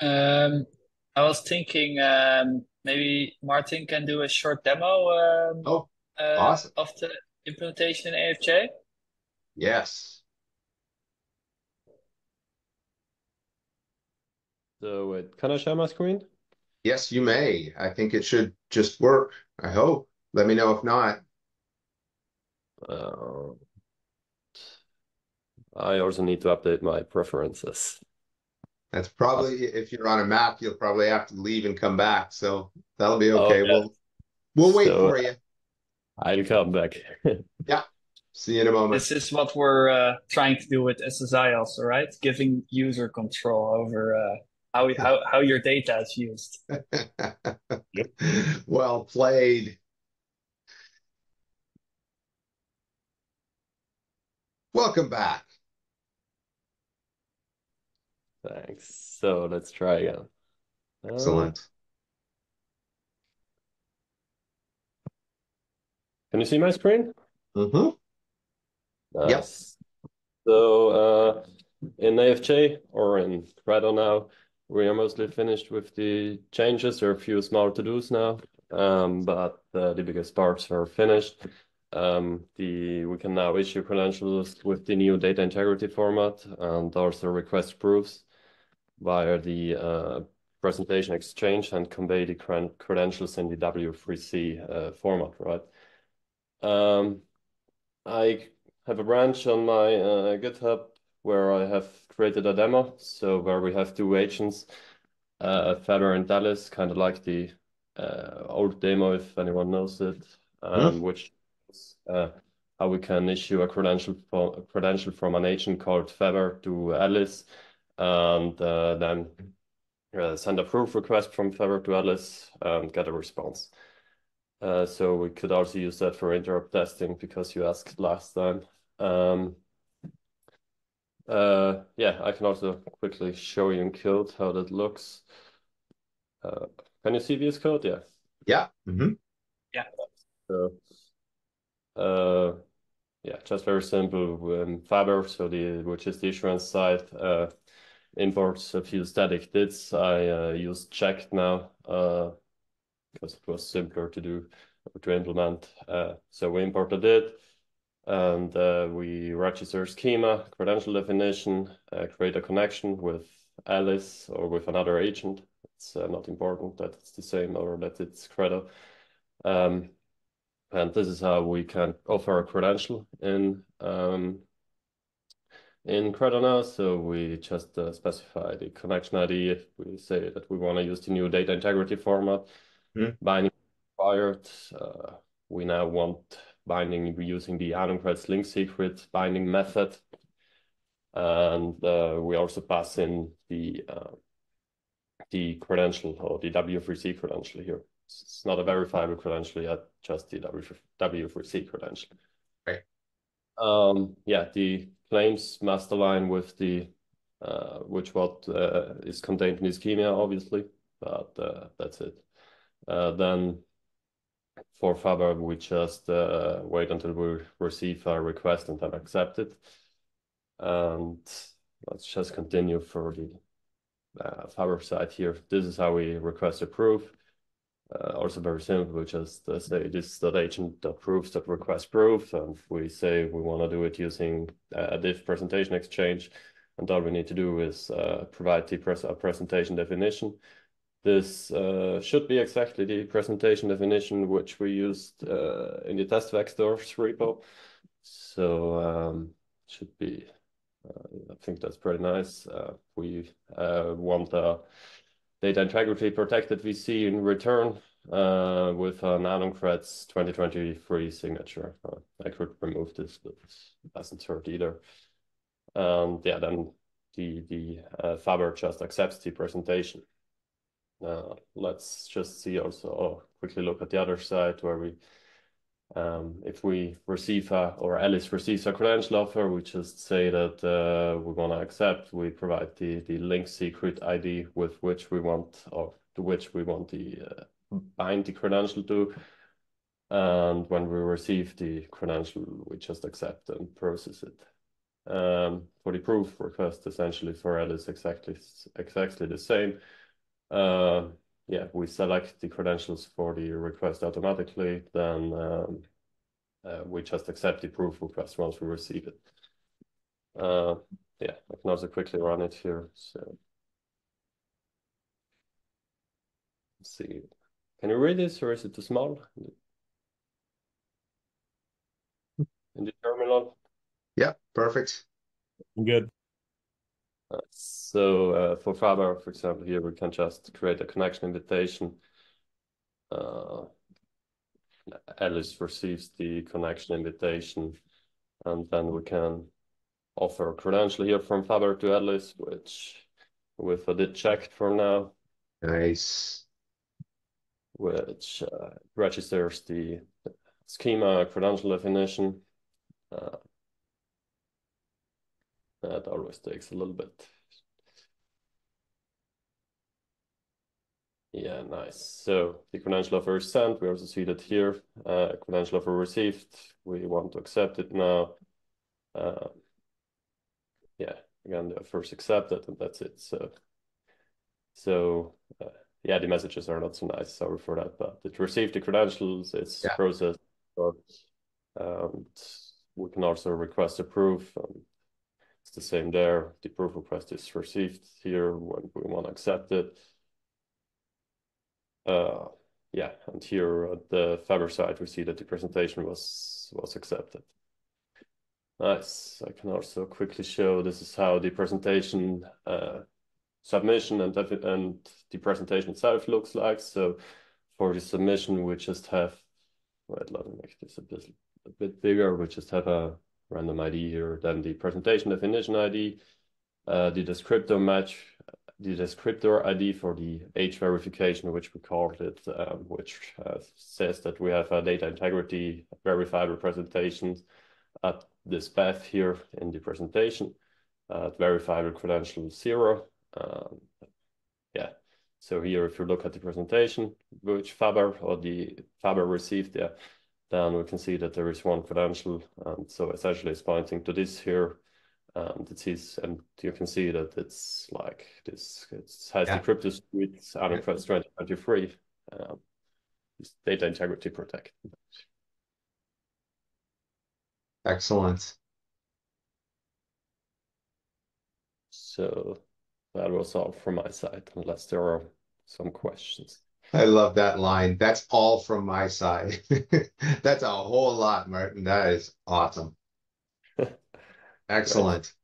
I was thinking maybe Martin can do a short demo awesome. Of the implementation in AFJ. Yes. So wait, can I share my screen? Yes, you may. I think it should just work. I hope. Let me know if not. I also need to update my preferences. That's probably, if you're on a map, you'll probably have to leave and come back. So that'll be okay. Oh, yeah. We'll wait for you. I'll come back. Yeah. See you in a moment. This is what we're trying to do with SSI also, right? Giving user control over how your data is used. Well played. Welcome back. Thanks. So let's try again. Excellent. Can you see my screen? Mm-hmm. Yes. So in AFJ or in Credo now, we are mostly finished with the changes. There are a few small to-dos now, but the biggest parts are finished. We can now issue credentials with the new data integrity format and also request proofs via the presentation exchange and convey the credentials in the W3C format, right? I have a branch on my GitHub where I have created a demo, so where we have two agents, Faber and Alice, kind of like the old demo, if anyone knows it, which is how we can issue a credential from an agent called Faber to Alice, and then send a proof request from Faber to Alice and get a response. So we could also use that for interrupt testing because you asked last time. Yeah, I can also quickly show you in code how that looks. Can you see VS Code? Yeah. Yeah. Mm-hmm. Yeah. So, yeah, just very simple. Faber, so which is the issuance side, imports a few static DIDs. I use checked now because it was simpler to do or to implement. So we imported it. And we register schema, credential definition, create a connection with Alice or with another agent. It's not important that it's the same or that it's Credo. And this is how we can offer a credential in Credo now. So we just specify the connection ID. If we say that we want to use the new data integrity format, binding required. We now want binding using the AnonCreds link secret binding method. And we also pass in the credential or the W3C credential here. It's not a verifiable credential yet, just the W3C credential. Right. Yeah, the claims master line with the, what is contained in the schema, obviously, but that's it. Then for Faber, we just wait until we receive our request and then accept it. And let's just continue for the Faber side here. This is how we request a proof. Also very simple, we just say this agent.proofs.request proof, and we say we want to do it using a diff presentation exchange. And all we need to do is provide the presentation definition. This should be exactly the presentation definition which we used in the test vectors repo. So should be, I think that's pretty nice. We want a data integrity protected VC in return with an AnonCreds 2023 signature. I could remove this, but it doesn't hurt either. Yeah, then the Faber just accepts the presentation. Let's just see also, quickly look at the other side where we, if we receive or Alice receives a credential offer, we just say that we want to accept. We provide the link secret ID with which we want, or to which we want the bind the credential to. And when we receive the credential, we just accept and process it. for the proof request, essentially for Alice, exactly the same. Yeah, we select the credentials for the request automatically, then we just accept the proof request once we receive it. Yeah, I can also quickly run it here. So let's see. Can you read this, or is it too small in the terminal? Yeah, perfect. Good. So for Faber, for example, here we can just create a connection invitation. Alice receives the connection invitation, and then we can offer a credential here from Faber to Alice, which we've did checked for now. Nice. Which registers the schema credential definition. That always takes a little bit. Yeah, nice. So the credential offer is sent. We also see that here. Credential offer received. We want to accept it now. Yeah, again, the offer is accepted, and that's it. So yeah, the messages are not so nice. Sorry for that, but it received the credentials. It's processed. We can also request a proof. It's the same there. The proof request is received here when we want to accept it. Yeah, and here at the Faber side, we see that the presentation was accepted. Nice. I can also quickly show this is how the presentation submission and the presentation itself looks like. So for the submission, we just have, wait, let me make this a bit bigger. We just have a random ID here, then the presentation definition ID, the descriptor match, the descriptor ID for the age verification, which we called it, which says that we have a data integrity verifiable presentations at this path here in the presentation, verifiable credential 0. Yeah, so here if you look at the presentation, which Faber or the Faber received there, then we can see that there is one credential, and so essentially it's pointing to this here, and it is, and you can see that it's like this. It has the crypto suite AnonCreds 2023, data integrity protect. Excellent. So that was all from my side, unless there are some questions. I love that line. That's all from my side. That's a whole lot, Martin. That is awesome. Excellent.